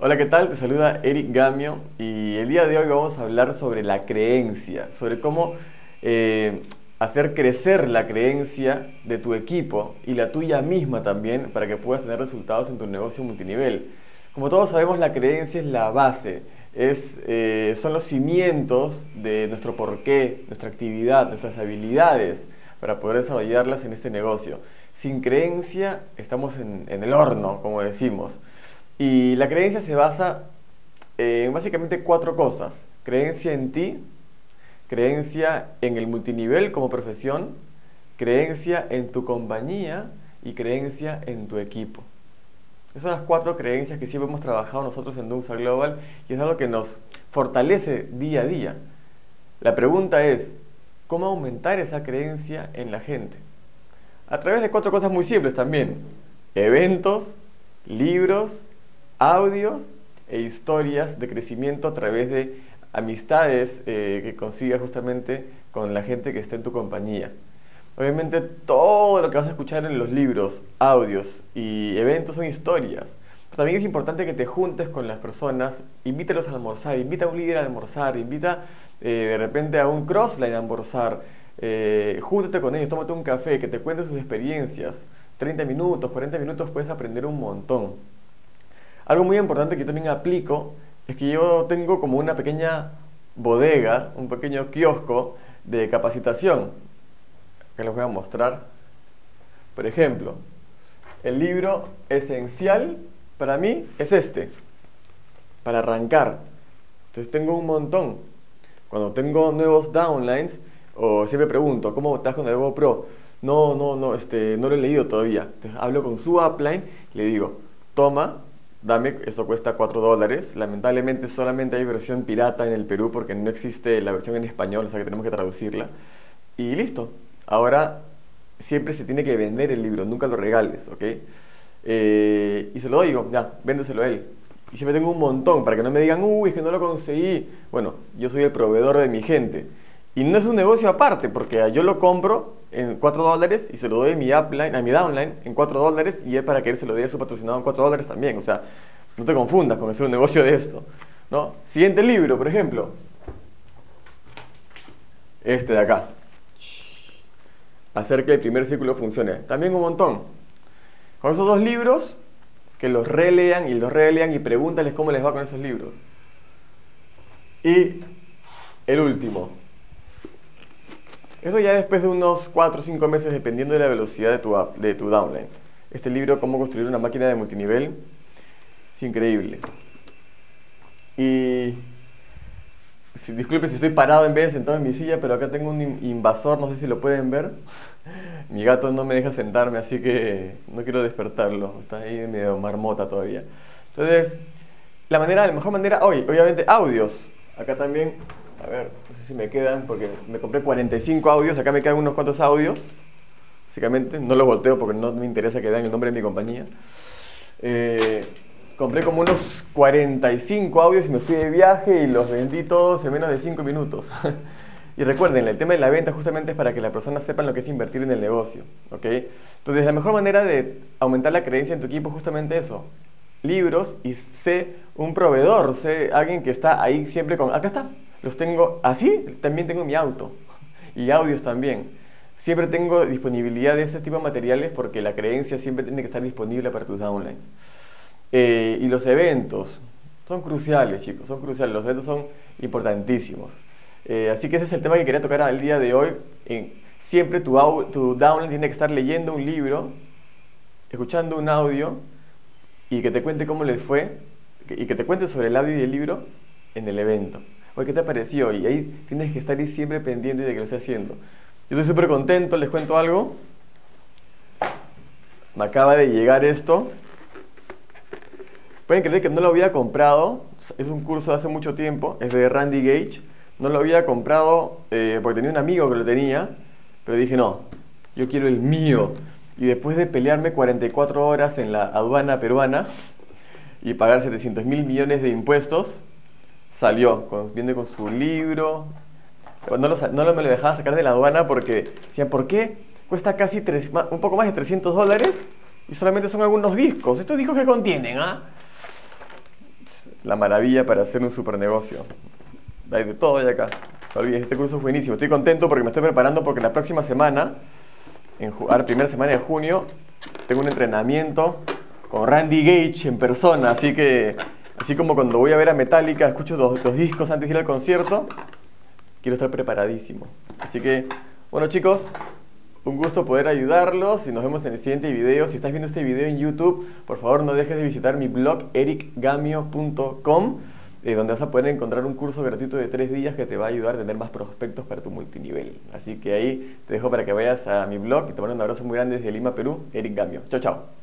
Hola, ¿qué tal? Te saluda Eric Gamio y el día de hoy vamos a hablar sobre la creencia, sobre cómo hacer crecer la creencia de tu equipo y la tuya misma también para que puedas tener resultados en tu negocio multinivel. Como todos sabemos, la creencia es la base, son los cimientos de nuestro porqué, nuestra actividad, nuestras habilidades para poder desarrollarlas en este negocio. Sin creencia estamos en el horno, como decimos. Y la creencia se basa en básicamente cuatro cosas: creencia en ti, creencia en el multinivel como profesión, creencia en tu compañía y creencia en tu equipo. Esas son las cuatro creencias que siempre hemos trabajado nosotros en Dunsa Global y es algo que nos fortalece día a día. La pregunta es, ¿cómo aumentar esa creencia en la gente? A través de cuatro cosas muy simples también: eventos, libros, audios e historias de crecimiento a través de amistades que consigas justamente con la gente que está en tu compañía. Obviamente todo lo que vas a escuchar en los libros, audios y eventos son historias. Pero también es importante que te juntes con las personas, invítalos a almorzar, invita a un líder a almorzar, invita de repente a un crossline a almorzar, júntate con ellos, tómate un café, que te cuenten sus experiencias. 30 minutos, 40 minutos puedes aprender un montón. Algo muy importante que yo también aplico es que yo tengo como una pequeña bodega, un pequeño kiosco de capacitación que les voy a mostrar. Por ejemplo, el libro esencial para mí es este, para arrancar. Entonces tengo un montón. Cuando tengo nuevos downlines, o siempre pregunto, ¿cómo estás con el GoPro? No lo he leído todavía. Entonces hablo con su upline, le digo, toma, dame, esto cuesta $4. Lamentablemente solamente hay versión pirata en el Perú porque no existe la versión en español, o sea que tenemos que traducirla. Y listo. Ahora siempre se tiene que vender el libro, nunca lo regales, ¿ok? Y se lo doy, digo, ya, véndeselo a él. Y siempre tengo un montón para que no me digan, uy, es que no lo conseguí. Bueno, yo soy el proveedor de mi gente. Y no es un negocio aparte, porque yo lo compro en $4 y se lo doy a mi upline, a mi downline en $4 y es para que él se lo dé a su patrocinado en $4 también. O sea, no te confundas con hacer un negocio de esto, ¿no? Siguiente libro, por ejemplo. Este de acá. Hacer que el primer círculo funcione. También un montón. Con esos dos libros, que los relean y los relean y pregúntales cómo les va con esos libros. Y el último. Eso ya después de unos 4 o 5 meses, dependiendo de la velocidad de tu downline. Este libro, Cómo construir una máquina de multinivel, es increíble. Y disculpen si estoy parado en vez de sentado en mi silla, pero acá tengo un invasor, no sé si lo pueden ver. Mi gato no me deja sentarme, así que no quiero despertarlo. Está ahí medio marmota todavía. Entonces, la mejor manera hoy, obviamente, audios. Acá también, a ver, no sé si me quedan porque me compré 45 audios, acá me quedan unos cuantos audios. Básicamente, no los volteo porque no me interesa que vean el nombre de mi compañía. Compré como unos 45 audios y me fui de viaje y los vendí todos en menos de 5 minutos. Y recuerden, el tema de la venta justamente es para que las personas sepan lo que es invertir en el negocio, ¿ok? Entonces, la mejor manera de aumentar la creencia en tu equipo es justamente eso. Libros y sé un proveedor, sé alguien que está ahí siempre con... Acá está. Los tengo así, también tengo mi auto y audios también. Siempre tengo disponibilidad de ese tipo de materiales porque la creencia siempre tiene que estar disponible para tus downlines. Y los eventos son cruciales, chicos, son cruciales, los eventos son importantísimos. Así que ese es el tema que quería tocar al día de hoy. Siempre tu downline tiene que estar leyendo un libro, escuchando un audio y que te cuente cómo les fue y que te cuente sobre el audio y el libro en el evento. Oye, ¿qué te pareció? Y ahí tienes que estar ahí siempre pendiente de que lo esté haciendo. Yo estoy súper contento, les cuento algo. Me acaba de llegar esto. Pueden creer que no lo había comprado. Es un curso de hace mucho tiempo. Es de Randy Gage. No lo había comprado porque tenía un amigo que lo tenía. Pero dije, no, yo quiero el mío. Y después de pelearme 44 horas en la aduana peruana y pagar 700.000 millones de impuestos, salió, viene con su libro. No me lo dejaba sacar de la aduana porque decían, ¿por qué? Cuesta casi un poco más de $300 y solamente son algunos discos. ¿Estos discos qué contienen? la maravilla para hacer un super negocio. Hay de todo y acá. No olvides, este curso es buenísimo. Estoy contento porque me estoy preparando, porque la próxima semana, la primera semana de junio, tengo un entrenamiento con Randy Gage en persona. Así que, así como cuando voy a ver a Metallica, escucho los discos antes de ir al concierto, quiero estar preparadísimo. Así que, bueno chicos, un gusto poder ayudarlos y nos vemos en el siguiente video. Si estás viendo este video en YouTube, por favor no dejes de visitar mi blog ericgamio.com, donde vas a poder encontrar un curso gratuito de 3 días que te va a ayudar a tener más prospectos para tu multinivel. Así que ahí te dejo para que vayas a mi blog y te mando un abrazo muy grande desde Lima, Perú. Eric Gamio. Chao, chao.